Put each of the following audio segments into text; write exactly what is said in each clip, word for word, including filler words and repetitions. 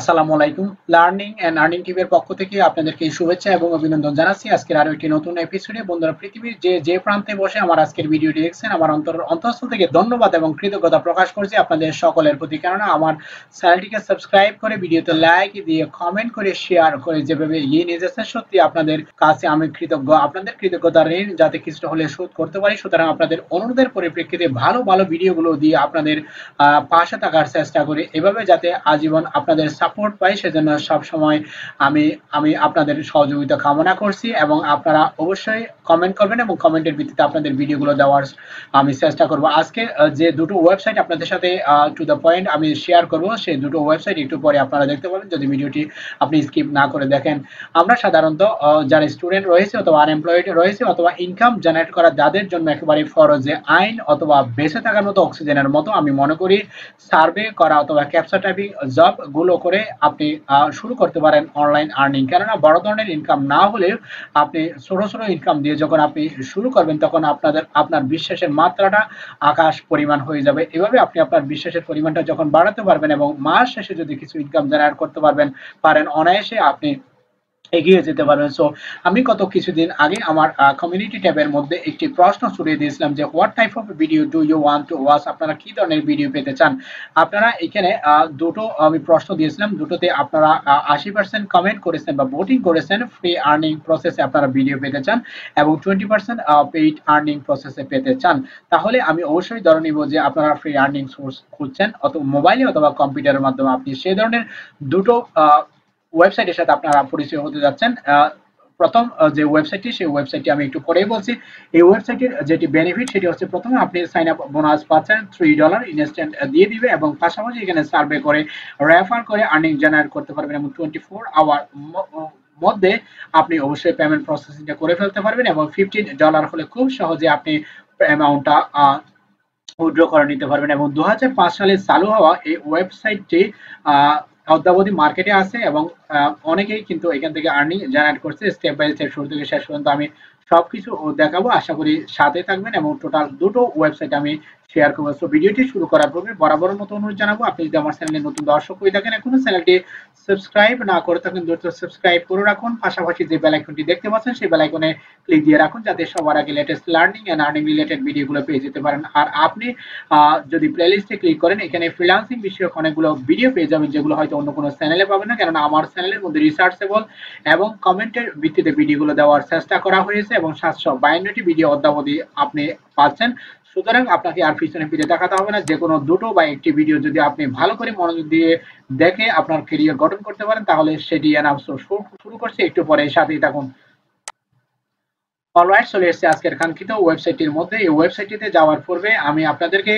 আসসালামু আলাইকুম learning and earning টিভির পক্ষ থেকে আপনাদেরকে শুভেচ্ছা এবং অভিনন্দন জানাচ্ছি আজকের আরো একটি নতুন এপিসোডে। বন্ধুরা, পৃথিবীর যে যে প্রান্তে বসে আমার আজকের ভিডিওটি দেখছেন, আমার অন্তর অন্তঃস্থল থেকে ধন্যবাদ এবং কৃতজ্ঞতা প্রকাশ করছি আপনাদের সকলের প্রতি, কারণ আমার চ্যানেলটিকে সাবস্ক্রাইব করে ভিডিওতে লাইক দিয়ে কমেন্ট করে শেয়ার করে যেভাবে এগিয়ে নিয়ে যাচ্ছেন, সত্যি আপনাদের কাছে আমি কৃতজ্ঞ। আপনাদের কৃতজ্ঞতা ঋণ যাতে কিছুটা হলে শোধ করতে পারি, সুতরাং আপনাদের অনুরোধের পরিপ্রেক্ষিতে ভালো ভালো ভিডিওগুলো দিয়ে আপনাদের পাশে থাকার চেষ্টা করি, এভাবে যাতে আজীবন আপনাদের সাপোর্ট পাই সেজন্য সব সময় আমি আমি আপনাদের সহযোগিতা কামনা করছি এবং আপনারা অবশ্যই কমেন্ট করবেন এবং কমেন্টের ভিত্তিতে আপনাদের ভিডিওগুলো দেওয়ার আমি চেষ্টা করব। আজকে যে দুটো ওয়েবসাইট আপনাদের সাথে টু দ্য পয়েন্ট আমি শেয়ার করব, সেই দুটো ওয়েবসাইট একটু পরে আপনারা দেখতে পাবেন যদি ভিডিওটি আপনি স্কিপ না করে দেখেন। আমরা সাধারণত যারা স্টুডেন্ট রয়েছে অথবা আনএমপ্লয়েড রয়েছে অথবা ইনকাম জেনারেট করা যাদের জন্য একেবারে ফরজে আইন অথবা বেঁচে থাকার মতো অক্সিজেনের মতো আমি মনে করি সার্ভে করা অথবা ক্যাপচা টাইপিং জবগুলো করে আপনি শুরু করতে পারেন অনলাইন আর্নিং। কেননা বড় ধরনের ইনকাম না হলে আপনি ছোট ছোট ইনকাম দিয়ে যখন আপনি শুরু করবেন তখন আপনাদের আপনার বিশ্বাসের মাত্রাটা আকাশ পরিমাণ হয়ে যাবে। এভাবে আপনি আপনার বিশ্বাসের পরিমাণটা যখন বাড়াতে পারবেন এবং মাস শেষে যদি কিছু ইনকাম জেনারেট করতে পারবেন পারেন অনায়াসে আপনি এগিয়ে যেতে পারবেন। সো আমি কত কিছুদিন আগে আমার কমিউনিটি ট্যাবের মধ্যে একটি প্রশ্ন ছড়িয়ে দিয়েছিলাম যে what type of video do you want to watch, আপনারা কি ধরনের ভিডিও পেতে চান। আপনারা এখানে দুটো আমি প্রশ্ন দিয়েছিলাম, দুটোতে আপনারা আশি পার্সেন্ট কমেন্ট করেছেন বা ভোটিং করেছেন ফ্রি আর্নিং প্রসেসে আপনারা ভিডিও পেতে চান এবং টোয়েন্টি পার্সেন্ট পেইড আর্নিং প্রসেসে পেতে চান। তাহলে আমি অবশ্যই ধরে নিব যে আপনারা ফ্রি আর্নিং সোর্স খুঁজছেন অথবা মোবাইলে অথবা কম্পিউটারের মাধ্যমে। আপনি সেই ধরনের দুটো ওয়েবসাইটের সাথে আপনারা পরিচয় হতে যাচ্ছেন। প্রথম যে ওয়েবসাইটটি সেই ওয়েবসাইটটি আমি একটু পরেই বলছি। এই ওয়েবসাইটের যেটি বেনিফিট সেটি হচ্ছে প্রথমে আপনি সাইন আপ বোনাস পাচ্ছেন থ্রি ডলার ইনস্ট্যান্ট দিয়ে দিবে এবং পাশাপাশি এখানে সার্ভে করে রেফার করে আর্নিং জেনারেট করতে পারবেন এবং টোয়েন্টি ফোর আওয়ার মধ্যে আপনি অবশ্যই পেমেন্ট প্রসেসিংটা করে ফেলতে পারবেন এবং ফিফটিন ডলার হলে খুব সহজে আপনি অ্যামাউন্টটা উইথড্র করে নিতে পারবেন। এবং দু হাজার পাঁচ সালে চালু হওয়া এই ওয়েবসাইটটি অদ্যাবধি মার্কেটে আছে এবং অনেকেই কিন্তু এখান থেকে আর্নিং জেনারেট করছে। স্টেপ বাই স্টেপ শুরু থেকে শেষ পর্যন্ত আমি সবকিছু দেখাবো, আশা করি সাথে থাকবেন এবং টোটাল দুটো ওয়েবসাইট আমি শেয়ার করবো। সো ভিডিওটি শুরু করার পূর্বে বরাবরের মতো অনুরোধ জানাবো, আপনি যদি আমার চ্যানেলে নতুন দর্শক হয়ে থাকেন, এখনো চ্যানেলটি সাবস্ক্রাইব না করে থাকেন দ্রুত সাবস্ক্রাইব করে রাখুন, পাশাপাশি যে বেল আইকনটি দেখতে পাচ্ছেন সেই বেল আইকনে ক্লিক দিয়ে রাখুন যাতে সবার আগে latest learning and earning related ভিডিওগুলো পেয়ে যেতে পারেন। আর আপনি যদি প্লেলিস্টে ক্লিক করেন এখানে ফ্রিল্যান্সিং বিষয়ক অনেকগুলো ভিডিও পেয়ে যাবেন যেগুলো হয়তো অন্য কোনো চ্যানেলে পাবেন না, কারণ আমার চ্যানেলের মধ্যে রিসার্চেবল এবং কমেন্টের ভিত্তিতে ভিডিওগুলো দেওয়ার চেষ্টা করা হয়েছে এবং সাতশো বায়ান্নটি ভিডিও অদ্যাবধি আপনি পাচ্ছেন। সুতরাং আপনাকে আর পিছনে ফিরে তাকাতে হবে না, যে কোনো দুটো বা একটি ভিডিও যদি আপনি ভালো করে মনোযোগ দিয়ে দেখে আপনার ক্যারিয়ার গঠন করতে পারেন তাহলে সেটি এনাফ। শুরু করছি, একটু পরে সাথেই থাকুন। অলরাইট, চলে এসেছি আজকের কাঙ্ক্ষিত ওয়েবসাইটটির মধ্যে। এই ওয়েবসাইটটিতে যাওয়ার পূর্বে আমি আপনাদেরকে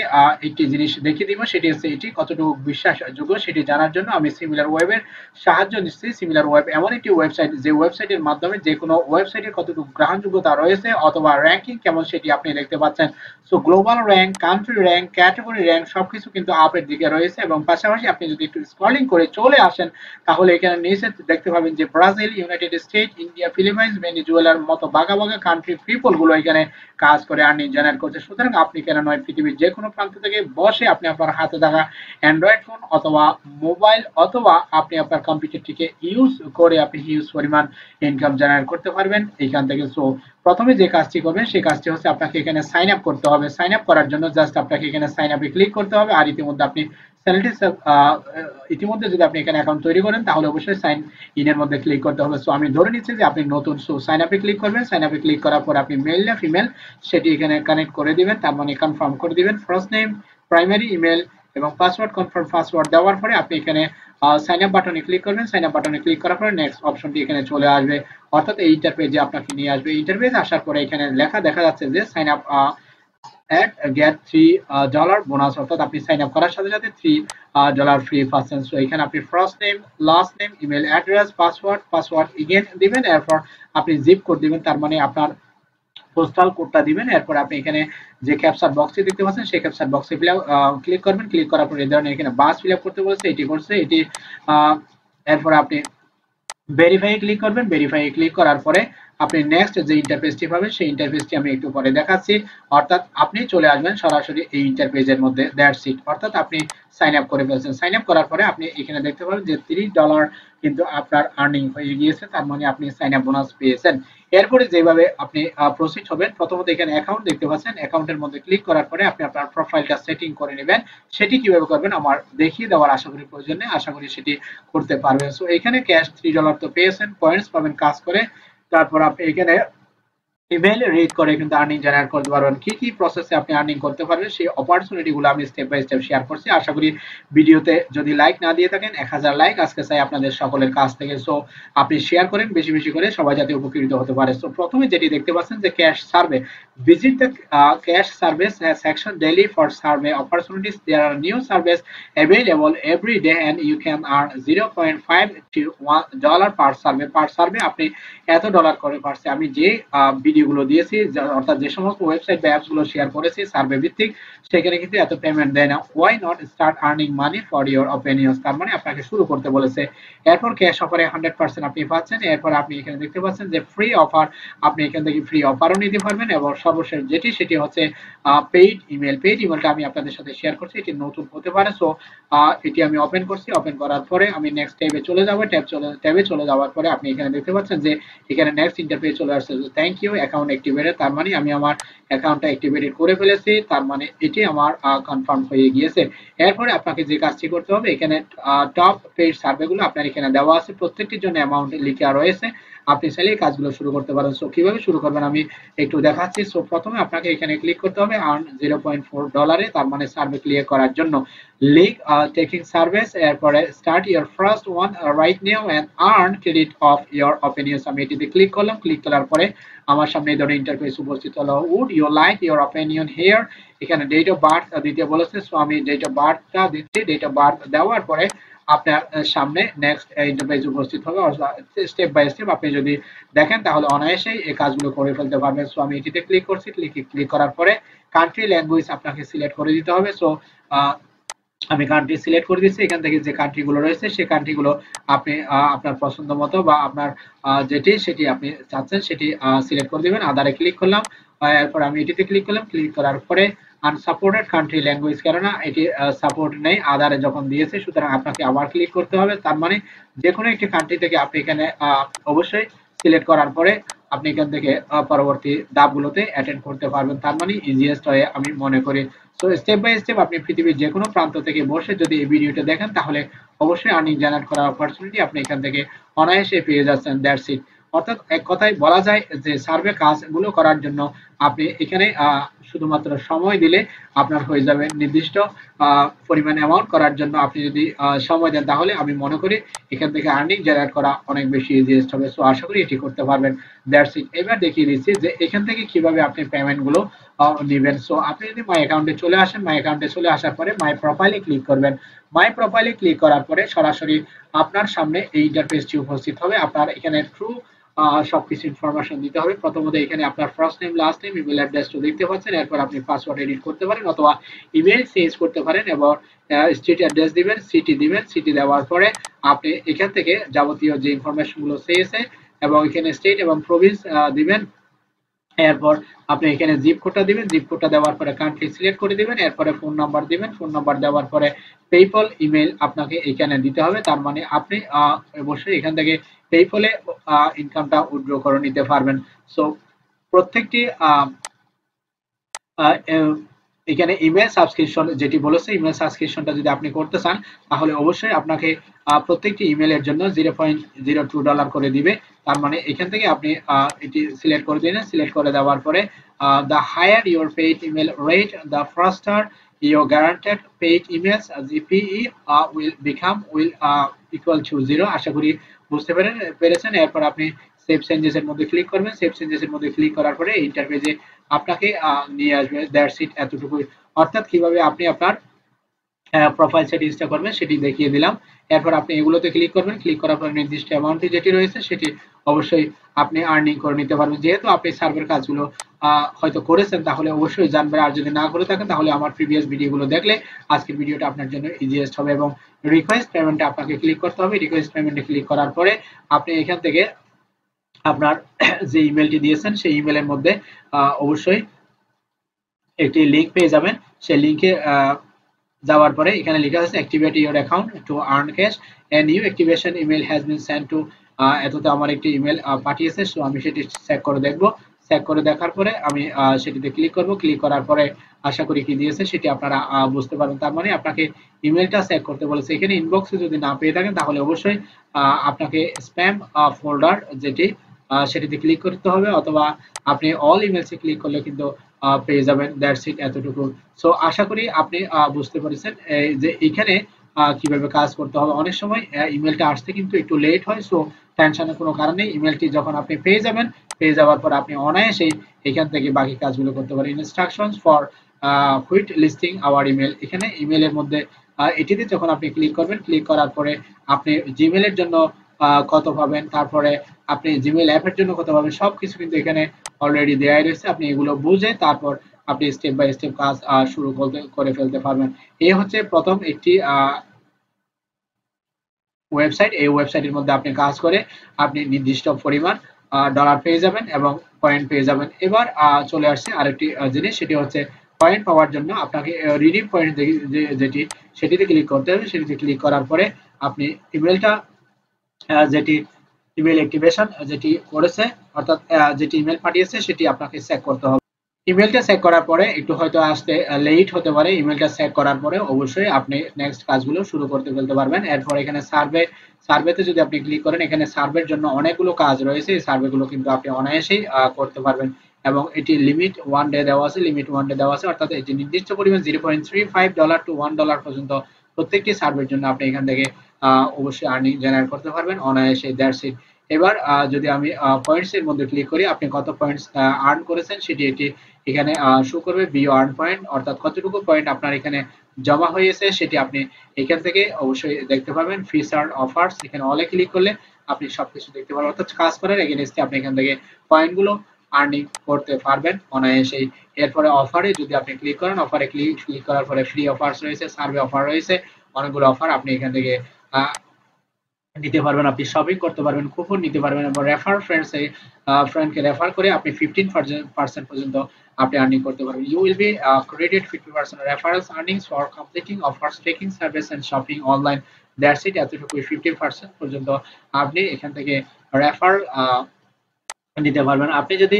একটি জিনিস দেখিয়ে দিব, সেটি হচ্ছে এটি কতটুকু বিশ্বাসযোগ্য সেটি জানার জন্য আমি সিমিলার ওয়েবের সাহায্য নিচ্ছি। সিমিলার ওয়েব এমন একটি ওয়েবসাইট যে ওয়েবসাইটের মাধ্যমে যে কোনো ওয়েবসাইটের কতটুকু গ্রহণযোগ্যতা রয়েছে অথবা র্যাঙ্কিং কেমন সেটি আপনি দেখতে পাচ্ছেন। So global rank, country rank, category rank সবকিছু কিন্তু আপের দিকে রয়েছে এবং পাশাপাশি আপনি যদি একটু স্ক্রলিং করে চলে আসেন তাহলে এখানে নিচে দেখতে পাবেন যে Brazil, United State, India, Philippines, ভেনিজুয়েলার মতো বাঘা বাঘা কান্ট্রি পিপল গুলো এখানে কাজ করে আর্নিং জেনারেট করছে। সুতরাং আপনি কেন নয় পৃথিবীর যে কোনো প্রান্ত থেকে বসে আপনি আপনার হাতে থাকা অ্যান্ড্রয়েড ফোন অথবা মোবাইল অথবা আপনি আপনার কম্পিউটারটিকে ইউজ করে আপনি হিউজ পরিমাণ ইনকাম জেনারেট করতে পারবেন এখান থেকে। সো প্রথমে যে কাজটি করবেন সেই কাজটি হচ্ছে আপনাকে এখানে সাইন আপ করতে হবে। সাইন আপ করার জন্য জাস্ট আপনাকে এখানে সাইন আপে ক্লিক করতে হবে। আর ইতিমধ্যে আপনি চ্যানেলটি ইতিমধ্যে যদি আপনি এখানে অ্যাকাউন্ট তৈরি করেন তাহলে অবশ্যই সাইন ইনের মধ্যে ক্লিক করতে হবে। সো আমি ধরে নিচ্ছি যে আপনি নতুন, সো সাইন আপে ক্লিক করবেন। সাইন আপে ক্লিক করার পর আপনি মেল না ফিমেল সেটি এখানে কানেক্ট করে দিবেন, তার মানে কনফার্ম করে দিবেন। ফার্স্ট নেম, প্রাইমারি ইমেল এবং পাসওয়ার্ড কনফার্ম পাসওয়ার্ড দেওয়ার পরে আপনি এখানে সাইন আপ বাটনে ক্লিক করবেন। সাইন আপ বাটনে ক্লিক করার পরে নেক্সট অপশনটি এখানে চলে আসবে, অর্থাৎ এই ইন্টারপেজে আপনাকে নিয়ে আসবে। ইন্টারপেজ আসার পরে এখানে লেখা দেখা যাচ্ছে যে sign up at get three dollar bonus, অর্থাৎ আপনি সাইন আপ করার সাথে সাথে থ্রি ডলার ফ্রি পাচ্ছেন। সো এখানে আপনি first name, last name, email address, password password again দিবেন, এরপর আপনি জিপ কোড দিবেন, তার মানে আপনার পোস্টাল কোডটা দিবেন। এরপর আপনি এখানে যে ক্যাপচার বক্সটি দেখতে পাচ্ছেন সেই ক্যাপচার বক্সে ফিল ক্লিক করবেন। ক্লিক করার পর এই ধরনের এখানে বাস ফিল আপ করতে বলেছে, এটি করছে এটি। এরপর আপনি ভেরিফাই ক্লিক করবেন। ভেরিফাই ক্লিক করার পরে अपने नेक्स्ट जो इंटरफेसटी पाबेन सेई इंटरफेसटी आमि एकटु परे देखाच्छि अर्थात आपनि चले आसबेन सरासरि एई इंटरफेसের মধ্যে দ্যাটস ইট अर्थात आपनि সাইন আপ করে ফেলছেন। সাইন আপ করার পরে আপনি এখানে দেখতে পাবেন যে ত্রিশ ডলার কিন্তু আপনার আর্নিং হয়ে গিয়েছে, তার মানে আপনি সাইন আপ বোনাস পেয়েছেন। এরপরে যেভাবে আপনি প্রসিড হবেন প্রথমত এখানে অ্যাকাউন্ট দেখতে পাচ্ছেন, অ্যাকাউন্টের মধ্যে ক্লিক করার পরে আপনি আপনার প্রোফাইলটা সেটিং করে নেবেন। সেটি কিভাবে করবেন আমার দেখিয়ে দেওয়ার আশা করি প্রয়োজন নেই, আশা করি সেটি করতে পারবেন। সো এখানে ক্যাশ ত্রিশ ডলার তো পেয়েছেন, পয়েন্টস পাবেন কাজ করে, তারপর আপনি এখানে ইমেল রিড করে কিন্তু আর্নিং জেনারেট করতে পারবেন। কি কি প্রসেসে আপনি আর্নিং করতে পারবেন সেই অপরচুনিটিগুলো আমি স্টেপ বাই স্টেপ শেয়ার করছি। আশা করি ভিডিওতে যদি লাইক না দিয়ে থাকেন এক হাজার লাইক আজকে চাই আপনাদের সকলের কাছ থেকে। সো আপনি শেয়ার করেন বেশি বেশি করে, সবাই যাতে উপকৃত হতে পারে। সো প্রথমে যেটি দেখতে পাচ্ছেন যে cash survey, visit the cash service section daily for survey opportunities, there are new service available every day and you can earn zero point five to one dollar per survey. Per survey আপনি এত dollar করে পারছে আমি যে ভিডিওগুলো দিয়েছি অর্থাৎ যে সমস্ত ওয়েবসাইট বা অ্যাপসগুলো শেয়ার করেছি সার্ভে ভিত্তিক সেখানে কিন্তু এত পেমেন্ট দেয় না। Why not start earning money for your opinions, তার মানে আপনাকে শুরু করতে বলেছে। এরপর ক্যাশ অফারে হান্ড্রেড পার্সেন্ট আপনি পাচ্ছেন। এরপর আপনি এখানে দেখতে পাচ্ছেন যে ফ্রি অফার, আপনি এখান থেকে ফ্রি অফারও নিতে পারবেন। এবং সর্বশেষ যেটি সেটি হচ্ছে পেইড ইমেল, পেইড ইমেলটা আমি আপনাদের সাথে শেয়ার করছি, এটি নতুন হতে পারে। সো এটি আমি ওপেন করছি, ওপেন করার পরে আমি নেক্সট ট্যাবে চলে যাবো। ট্যাব চলে ট্যাবে চলে যাওয়ার পরে আপনি এখানে দেখতে পাচ্ছেন যে এখানে নেক্সট ইন্টারফেস চলে আসছে। থ্যাংক ইউ অ্যাকাউন্ট অ্যাক্টিভেটেড, তার মানে আমি আমার অ্যাকাউন্টটা অ্যাক্টিভেটেড করে ফেলেছি, তার মানে এটি আমার কনফার্ম হয়ে গিয়েছে। এরপরে আপনাকে যে কাজটি করতে হবে এখানে টপ পেইড সার্ভেগুলো আপনার এখানে দেওয়া আছে, প্রত্যেকটির জন্য অ্যামাউন্ট লিখা রয়েছে, আপনি চাইলে এই কাজগুলো শুরু করতে পারেন। সো কিভাবে শুরু করবেন আমি একটু দেখাচ্ছি। সো প্রথমে আপনাকে এখানে ক্লিক করতে হবে আর্ন জিরো পয়েন্ট ফোর ডলারে, তার মানে সার্ভে ক্লিয়ার করার জন্য লিক টেকিং সার্ভিস। এরপরে start your first one right now and earn credit of your opinions, আমি এটিতে ক্লিক করলাম। ক্লিক করার পরে আমার সামনে এই ধরনের ইন্টারফেস উপস্থিত হলো। Would you like your opinion here, এখানে ডেট অফ বার্থ দিতে বলেছে, সো আমি ডেট অফ বার্থটা দিচ্ছি। ডেট অফ বার্থ দেওয়ার পরে আপনার সামনে নেক্সট ইন্টারফেস উপস্থিত হবে। স্টেপ বাই স্টেপ আপনি যদি দেখেন তাহলে অনায়াসেই এই কাজগুলো করে ফেলতে পারবেন। সো আমি এটিতে ক্লিক করছি, ক্লিক ক্লিক করার পরে কান্ট্রি ল্যাঙ্গুয়েজ আপনাকে সিলেক্ট করে দিতে হবে। সো আমি কান্ট্রি সিলেক্ট করে দিচ্ছি, এখান থেকে যে কান্ট্রিগুলো রয়েছে সেই কান্ট্রিগুলো আপনি আপনার পছন্দ মতো বা আপনার যেটি সেটি আপনি চাচ্ছেন সেটি সিলেক্ট করে দেবেন। আদারে ক্লিক করলাম, এরপর আমি এটিতে ক্লিক করলাম। ক্লিক করার পরে আনসাপোর্টেড কান্ট্রি ল্যাঙ্গুয়েজ, কেননা এটি সাপোর্ট নেই আদারে যখন দিয়েছে, সুতরাং আপনাকে আবার ক্লিক করতে হবে। তার মানে যে কোনো একটি কান্ট্রি থেকে আপনি এখানে অবশ্যই সিলেক্ট করার পরে আপনি এখান থেকে পরবর্তী ধাপগুলোতে অ্যাটেন্ড করতে পারবেন, তার মানে ইজিয়েস্ট হয় আমি মনে করি। সো স্টেপ বাই স্টেপ আপনি পৃথিবীর যে কোনো প্রান্ত থেকে বসে যদি এই ভিডিওটা দেখেন তাহলে অবশ্যই আর্নিং জেনারেট করার অপরচুনিটি আপনি এখান থেকে অনায়াসে পেয়ে যাচ্ছেন। দ্যাটস ইট, অর্থাৎ এক কথায় বলা যায় যে সার্ভে কাজগুলো করার জন্য আপনি এখানে শুধুমাত্র সময় দিলে আপনার হয়ে যাবে। নির্দিষ্ট পরিমাণ অ্যামাউন্ট করার জন্য আপনি যদি সময় দেন তাহলে আমি মনে করি এখান থেকে আর্নিং জেনারেট করা অনেক বেশি ইজিয়েস্ট হবে। সো আশা করি এটি করতে পারবেন। দ্যাটস ইট, এবার দেখিয়ে দিচ্ছি যে এখান থেকে কিভাবে আপনি পেমেন্টগুলো নেবেন। সো আপনি যদি মাই অ্যাকাউন্টে চলে আসেন, মাই অ্যাকাউন্টে চলে আসার পরে মাই প্রোফাইলে ক্লিক করবেন। মাই প্রোফাইলে ক্লিক করার পরে সরাসরি আপনার সামনে এই ইন্টারফেসটি উপস্থিত হবে। আপনার এখানে থ্রু সবকিছু ইনফরমেশন দিতে হবে। প্রথমত এখানে আপনার first name, last name, email অ্যাড্রেসটা দেখতে পাচ্ছেন। এরপর আপনি পাসওয়ার্ড এডিট করতে পারেন অথবা ইমেল চেঞ্জ করতে পারেন এবং স্ট্রিট অ্যাড্রেস দিবেন, সিটি দিবেন। সিটি দেওয়ার পরে আপনি এখান থেকে যাবতীয় যে ইনফরমেশনগুলো চেয়েছে এবং এখানে স্টেট এবং প্রভিন্স দিবেন। এরপর আপনি এখানে জিপ কোডটা দিবেন, জিপ কোডটা দেওয়ার পরে কান্ট্রি সিলেক্ট করে দিবেন। এরপরে ফোন নাম্বার দিবেন, ফোন নাম্বার দেওয়ার পরে পেপল ইমেল আপনাকে এখানে দিতে হবে, তার মানে আপনি অবশ্যই এখান থেকে পেপলে ইনকামটা উইথড্র করে নিতে পারবেন। সো প্রত্যেকটি এখানে ইমেল সাবস্ক্রিপশন যেটি বলেছে, ইমেল সাবস্ক্রিপশনটা যদি আপনি করতে চান তাহলে অবশ্যই আপনাকে প্রত্যেকটি ইমেলের জন্য zero point zero two dollar করে দিবে, তার মানে এখান থেকে আপনি এটি সিলেক্ট করে দিলেন। সিলেক্ট করে দেওয়ার পরে the higher your paid email rate the faster your guaranteed paid emails G P E uh, will become will uh, equal to zero। আশা করি বুঝতে পারেন পেরেছেন। এরপর আপনি সেভ চেঞ্জেস এর মধ্যে ক্লিক করবেন। সেভ চেঞ্জেস এর মধ্যে ক্লিক করার পরে ইন্টারফেসে আপনাকে নিয়ে আসবে। দ্যাটস ইট, এতটুকুই। অর্থাৎ কিভাবে আপনি আপনার প্রোফাইল সেটিংসটা করবেন সেটি দেখিয়ে দিলাম। এরপর আপনি এগুলোতে ক্লিক করবেন, ক্লিক করার পর নির্দিষ্ট অ্যামাউন্টে যেটি রয়েছে সেটি অবশ্যই আপনি আর্নিং করে নিতে পারবেন। যেহেতু আপনি সার্ভের কাজগুলো হয়তো করেছেন তাহলে অবশ্যই জানবেন, আর যদি না করে থাকেন তাহলে আমার প্রিভিয়াস ভিডিওগুলো দেখলে আজকের ভিডিওটা আপনার জন্য ইজিয়েস্ট হবে। এবং রিকোয়েস্ট পেমেন্টে আপনাকে ক্লিক করতে হবে। রিকোয়েস্ট পেমেন্টে ক্লিক করার পরে আপনি এখান থেকে আপনার যে ইমেলটি দিয়েছেন সেই ইমেলের মধ্যে অবশ্যই একটি লিংক পেয়ে যাবেন। সেই লিংকে যাওয়ার পরে এখানে লেখা আছে activate your account to earn cash and new activation email has been send to, এততে আমার একটি ইমেল পাঠিয়েছে, সো আমি সেটি চেক করে দেখবো। চেক করে দেখার পরে আমি সেটিতে ক্লিক করব। ক্লিক করার পরে আশা করি কি দিয়েছে সেটি আপনারা বুঝতে পারবেন। তার মানে আপনাকে ইমেলটা চেক করতে বলেছে। এখানে ইনবক্সে যদি না পেয়ে থাকেন তাহলে অবশ্যই আপনাকে স্প্যাম ফোল্ডার যেটি সেটিতে ক্লিক করতে হবে, অথবা আপনি অল ইমেলসে ক্লিক করলে কিন্তু পেয়ে যাবেন। দ্যাটস ইট, এতটুকু। সো আশা করি আপনি বুঝতে পেরেছেন যে এখানে কিভাবে কাজ করতে হবে। অনেক সময় ইমেলটা আসতে কিন্তু একটু লেট হয়, সো টেনশনের কোনো কারণে ইমেলটি যখন আপনি পেয়ে যাবেন, পেয়ে যাওয়ার পর আপনি অনায়াসেই এখান থেকে বাকি কাজগুলো করতে পারেন। Instructions for wheat listing our email, এখানে ইমেলের মধ্যে এটিতে যখন আপনি ক্লিক করবেন, ক্লিক করার পরে আপনি জিমেলের জন্য কত পাবেন, তারপরে আপনি জিমেল অ্যাপের জন্য কত পাবেন, সব কিছু কিন্তু এখানে অলরেডি দেওয়াই রয়েছে। আপনি এগুলো বুঝে তারপর আপনি স্টেপ বাই স্টেপ কাজ শুরু করে ফেলতে পারবেন। এই হচ্ছে প্রথম একটি ওয়েবসাইট। এই ওয়েবসাইটের মধ্যে আপনি কাজ করে আপনি নির্দিষ্ট পরিমাণ ডলার পেয়ে যাবেন এবং পয়েন্ট পেয়ে যাবেন। এবার চলে আসছে আরেকটি জিনিস, সেটি হচ্ছে পয়েন্ট পাওয়ার জন্য আপনাকে রিডিম পয়েন্ট যেটি সেটিতে ক্লিক করতে হবে। সেটিতে ক্লিক করার পরে আপনি ইমেলটা যেটি ইমেল অ্যাক্টিভেশন যেটি করেছে অর্থাৎ যেটি ইমেল পাঠিয়েছে সেটি আপনাকে চেক করতে হবে। ইমেলটা চেক করার পরে একটু হয়তো আসতে লেট হতে পারে। ইমেলটা চেক করার পরে অবশ্যই আপনি নেক্সট কাজগুলো শুরু করতে ফেলতে পারবেন। এরপর এখানে সার্ভে, সার্ভেতে যদি আপনি ক্লিক করেন এখানে সার্ভের জন্য অনেকগুলো কাজ রয়েছে। এই সার্ভেগুলো কিন্তু আপনি অনায়াসেই করতে পারবেন এবং এটি লিমিট ওয়ান ডে দেওয়া আছে। লিমিট ওয়ান ডে দেওয়া আছে অর্থাৎ এটি নির্দিষ্ট পরিমাণ zero point three five dollar to one dollar পর্যন্ত প্রত্যেকটি সার্ভের জন্য আপনি এখান থেকে অবশ্যই আর্নিং জেনারেট করতে পারবেন অনায়াসে। That's it. এবার যদি আমি পয়েন্টস এর মধ্যে ক্লিক করি, আপনি কত পয়েন্টস আর্ন করেছেন সেটি এটি এখানে শো করবে। বিউ আর্ন পয়েন্ট অর্থাৎ কতটুকু পয়েন্ট আপনার এখানে জমা হয়েছে সেটি আপনি এখান থেকে অবশ্যই দেখতে পাবেন। ফিস আর অফার্স, এখানে অলে ক্লিক করলে আপনি সবকিছু দেখতে পারবেন। অর্থাৎ কাজ করার এগেনস্টে আপনি এখান থেকে পয়েন্টগুলো আর্নিং করতে পারবেন অনায়াসেই। এরপরে অফারে যদি আপনি ক্লিক করেন, অফারে ক্লিক ক্লিক করার পরে ফ্রি অফার্স রয়েছে, সার্ভে অফার রয়েছে, অনেকগুলো অফার আপনি এখান থেকে নিতে পারবেন। আপনি শপিং করতে পারবেন, কুপন নিতে পারবেন এবং রেফার ফ্রেন্ডস এ ফ্রেন্ডকে রেফার করে আপনি ফিফটিন পার্সেন্ট পর্যন্ত আপনি আর্নিং করতে পারবেন। You will be credit fifty percent reference earnings for completing offers, taking service and shopping online. That's it, এতটুকুই। ফিফটি পার্সেন্ট পর্যন্ত আপনি এখান থেকে রেফার নিতে পারবেন। আপনি যদি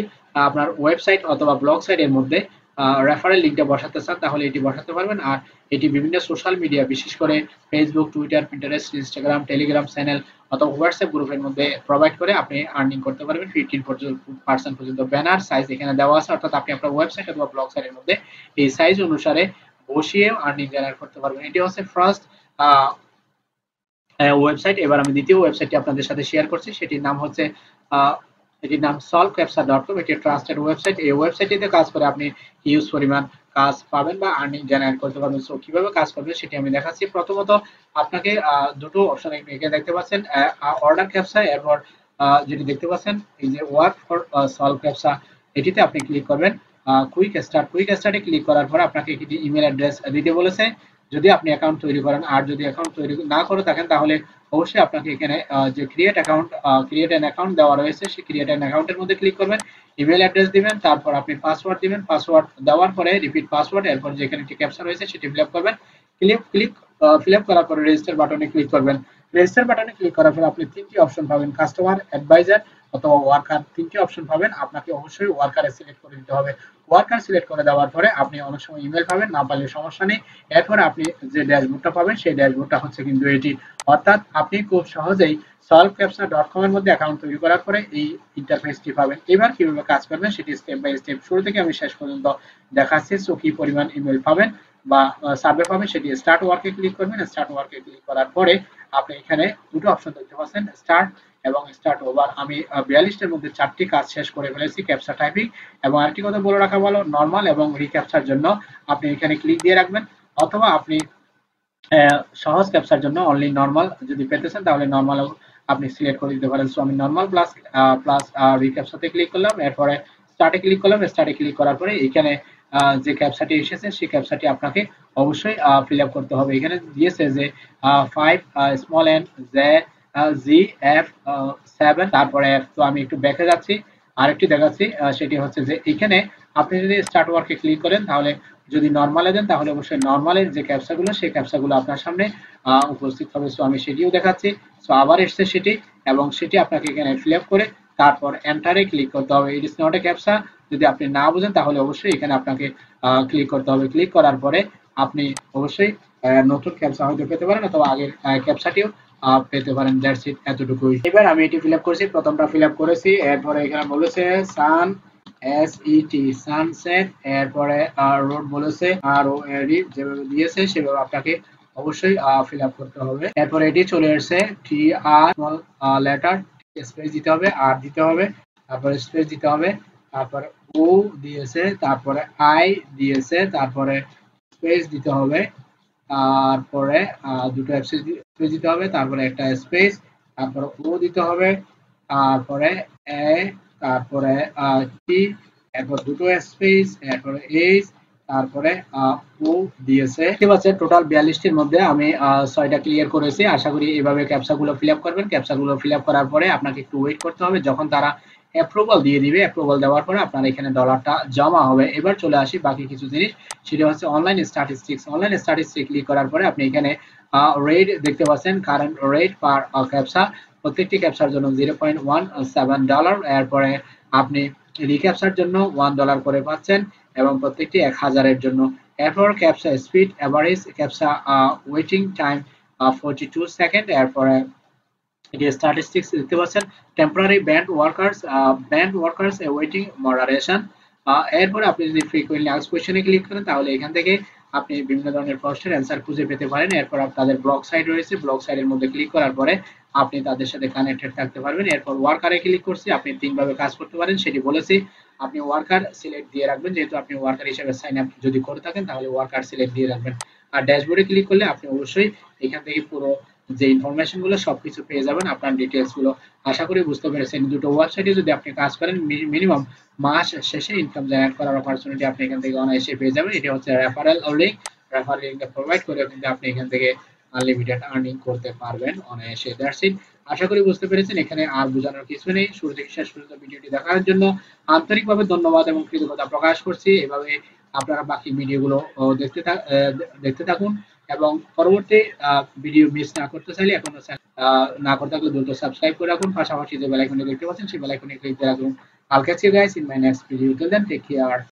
আপনার ওয়েবসাইট অথবা ব্লগ সাইটের মধ্যে রেফারেল লিঙ্কটা বসাতে চান তাহলে এটি বসাতে পারবেন। আর এটি বিভিন্ন সোশ্যাল মিডিয়া, বিশেষ করে Facebook, Twitter, Pinterest, Instagram, Telegram channel অথবা হোয়াটসঅ্যাপ গ্রুপের মধ্যে প্রোভাইড করে আপনি আর্নিং করতে পারবেন ফিফটিন পার্সেন্ট পর্যন্ত। ব্যানার সাইজ এখানে দেওয়া আছে অর্থাৎ আপনি আপনার ওয়েবসাইট অথবা ব্লগ সাইটের মধ্যে এই সাইজ অনুসারে বসিয়ে আর্নিং জেনারেট করতে পারবেন। এটি হচ্ছে ফার্স্ট ওয়েবসাইট। এবার আমি দ্বিতীয় ওয়েবসাইটটি আপনাদের সাথে শেয়ার করছি। সেটির নাম হচ্ছে আহ এটির নাম সলভ ক্যাপচা ডট কম। এটি ট্রাস্টেড ওয়েবসাইট। এই ওয়েবসাইটটিতে কাজ করে আপনি হিউজ পরিমাণ কাজ পাবেন বা আর্নিং জেনারেট করতে পারবেন। সো কিভাবে কাজ করবেন সেটি আমি দেখাচ্ছি। প্রথমত আপনাকে দুটো অপশন এখানে দেখতে পাচ্ছেন, অর্ডার ক্যাপচা, এরপর যেটি দেখতে পাচ্ছেন এই যে ওয়ার্ক ফর সলভ ক্যাপচা, এটিতে আপনি ক্লিক করবেন। কুইক স্টার্ট, কুইক স্টার্টে ক্লিক করার পর আপনাকে একটি ইমেল অ্যাড্রেস দিতে বলেছে যদি আপনি অ্যাকাউন্ট তৈরি করেন। আর যদি অ্যাকাউন্ট তৈরি না করে থাকেন তাহলে অবশ্যই আপনাকে এখানে যে create account, create an account দেওয়া রয়েছে, সেই ক্রিয়েট অ্যান অ্যাকাউন্টের মধ্যে ক্লিক করবেন, ইমেল অ্যাড্রেস দিবেন, তারপর আপনি পাসওয়ার্ড দিবেন। পাসওয়ার্ড দেওয়ার পরে রিপিট পাসওয়ার্ড, এরপর যেখানে একটি ক্যাপচা রয়েছে সেটি ফিল আপ করবেন। ক্লিক ক্লিক ফিল আপ করার পরে রেজিস্টার বাটনে ক্লিক করবেন। রেজিস্টার বাটনে ক্লিক করার পরে আপনি তিনটি অপশন পাবেন, কাস্টমার, অ্যাডভাইজার অথবা ওয়ার্কার, তিনটি অপশন পাবেন। আপনাকে অবশ্যই ওয়ার্কারে সিলেক্ট করে দিতে হবে। ওয়ার্কার সিলেক্ট করে দেওয়ার পরে আপনি অনেক সময় ইমেল পাবেন, না পারলে সমস্যা নেই। এরপর আপনি যে ড্যাশবোর্ডটা পাবেন সেই ড্যাশবোর্ডটা হচ্ছে কিন্তু এটি, অর্থাৎ আপনি খুব সহজেই সলভ ক্যাপচা ডট কম এর মধ্যে অ্যাকাউন্ট তৈরি করার পরে এই ইন্টারফেসটি পাবেন। এবার কিভাবে কাজ করবেন সেটি স্টেপ বাই স্টেপ শুরু থেকে আমি শেষ পর্যন্ত দেখাচ্ছি। সো কি পরিমাণ ইমেল পাবেন বা সার্ভে পাবেন সেটি স্টার্ট ওয়ার্কে ক্লিক করবেন। স্টার্ট ওয়ার্কে ক্লিক করার পরে আপনি এখানে দুটো অপশন দেখতে পাচ্ছেন, স্টার্ট এবং স্টার্ট ওভার। আমি বিয়াল্লিশটার মধ্যে চারটি কাজ শেষ করে ফেলেছি, ক্যাপচা টাইপিং এবং আরেকটি কথা বলে রাখা ভালো, নর্মাল এবং রিক্যাপচার জন্য আপনি এখানে ক্লিক দিয়ে রাখবেন, অথবা আপনি সহজ ক্যাপচার জন্য অনলি নর্মাল যদি পেতে চান তাহলে নর্মাল আপনি সিলেক্ট করে দিতে পারেন। সো আমি নর্মাল প্লাস প্লাস রিক্যাপচারতে ক্লিক করলাম, এরপরে স্টার্টে ক্লিক করলাম। স্টার্টে ক্লিক করার পরে এখানে যে ক্যাপচাটি এসেছে সেই ক্যাপচাটি আপনাকে অবশ্যই ফিল আপ করতে হবে। এখানে দিয়েছে যে five small and J G F seven তারপরে এফ। তো আমি একটু ব্যাকে যাচ্ছি, আরেকটি দেখাচ্ছি, সেটি হচ্ছে যে এখানে আপনি যদি স্টার্ট ওয়ার্কে ক্লিক করেন তাহলে যদি নর্মালে দেন তাহলে অবশ্যই নর্মালের যে ক্যাপচাগুলো সেই ক্যাপচাগুলো আপনার সামনে উপস্থিত হবে। সো আমি সেটিও দেখাচ্ছি। সো আবার এসছে সেটি এবং সেটি আপনাকে এখানে ফিল আপ করে তারপর এন্টারে ক্লিক করতে হবে। It is not a captcha, যদি আপনি না বুঝেন তাহলে অবশ্যই এখানে আপনাকে ক্লিক করতে হবে। ক্লিক করার পরে আপনি অবশ্যই নতুন ক্যাপচা হয়তো পেতে পারেন অথবা আগের ক্যাপচাটিও পেতে পারেন। দ্যাটস ইট, এতটুকুই। এবার আমি এটি ফিল আপ করছি, প্রথমটা ফিল আপ করেছি। এরপরে এখানে বলেছে sun S E T sunset, এরপরে রোড বলেছে আর ও এডি, যেভাবে দিয়েছে সেভাবে আপনাকে অবশ্যই ফিল আপ করতে হবে। এরপরে এটি চলে এসেছে টি আর লেটার, স্পেস দিতে হবে, আর দিতে হবে, তারপরে স্পেস দিতে হবে, তারপরে ও দিয়েছে, তারপরে আই দিয়েছে, তারপরে স্পেস দিতে হবে, তারপরে দুটো স্পেস দিতে হবে, তারপরে একটা স্পেস, তারপরে ও দিতে হবে, তারপরে এ, তারপরে টি, এরপর দুটো স্পেস, এরপরে এইচ, তারপরে ও দিয়েছে। ঠিক আছে, টোটাল বিয়াল্লিশটির মধ্যে আমি ছয়টা ক্লিয়ার করেছি। আশা করি এভাবে ক্যাপচাগুলো ফিল আপ করবেন। ক্যাপচাগুলো ফিল আপ করার পরে আপনাকে একটু ওয়েট করতে হবে, যখন তারা অ্যাপ্রুভাল দিয়ে দিবে, অ্যাপ্রুভাল দেওয়ার পরে আপনার এখানে ডলারটা জমা হবে। এবার চলে আসি বাকি কিছু জিনিস, সেটা হচ্ছে online statistics. Online statistics click করার পরে আপনি এখানে রেট দেখতে পাচ্ছেন, কারেন্ট রেট পার ক্যাপচা, প্রত্যেকটি ক্যাপচার জন্য zero point one seven dollar. এরপরে আপনি রিক্যাপচার জন্য ওয়ান ডলার করে পাচ্ছেন এবং প্রত্যেকটি এক হাজারের জন্য। এরপর captcha speed average, captcha waiting time forty two second. এরপরে এটি স্ট্যাটিস্টিক্স দেখতে পাচ্ছেন, temporary banned workers, banned workers waiting moderation. এরপরে আপনি যদি ফ্রিকোয়েন্টলি আস্কড কোয়েশ্চনে ক্লিক করেন তাহলে এখান থেকে আপনি বিভিন্ন ধরনের প্রশ্নের অ্যান্সার খুঁজে পেতে পারেন। এরপর আপনাদের ব্লগ সাইট রয়েছে, ব্লগ সাইটের মধ্যে ক্লিক করার পরে আপনি তাদের সাথে কানেক্টেড থাকতে পারবেন। এরপর ওয়ার্কারে ক্লিক করছি, আপনি তিনভাবে কাজ করতে পারেন সেটি বলেছি। আপনি ওয়ার্কার সিলেক্ট দিয়ে রাখবেন, যেহেতু আপনি ওয়ার্কার হিসেবে সাইন আপ যদি করে থাকেন তাহলে ওয়ার্কার সিলেক্ট দিয়ে রাখবেন। আর ড্যাশবোর্ডে ক্লিক করলে আপনি অবশ্যই এখান থেকে পুরো যে ইনফরমেশনগুলো সবকিছু পেয়ে যাবেন, আপনার ডিটেলসগুলো। আশা করি বুঝতে পেরেছেন। দুটো ওয়েবসাইটে যদি আপনি কাজ করেন মিনিমাম মাস শেষে ইনকাম জেনারেট করার অপরচুনিটি আপনি এখান থেকে অনায়াসে পেয়ে যাবেন। এটি হচ্ছে রেফারেল লিঙ্ক, রেফারেল লিঙ্কটা প্রোভাইড করে কিন্তু আপনি এখান থেকে আনলিমিটেড আর্নিং করতে পারবেন অনায়াসে। দ্যাটস ইট, আশা করি বুঝতে পেরেছেন। এখানে আর বোঝানোর কিছু নেই। শুরু থেকে শেষ পর্যন্ত ভিডিওটি দেখার জন্য আন্তরিকভাবে ধন্যবাদ এবং কৃতজ্ঞতা প্রকাশ করছি। এভাবে আপনারা বাকি ভিডিওগুলো দেখতে দেখতে থাকুন এবং পরবর্তী ভিডিও মিস না করতে চাইলে এখনো না করতে থাকলে দ্রুত সাবস্ক্রাইব করে রাখুন, পাশাপাশি যে বেল আইকনটি দেখতে পাচ্ছেন সেই বেল আইকনে ক্লিক করে রাখুন। I'll catch you guys in my next video. Till then, take care.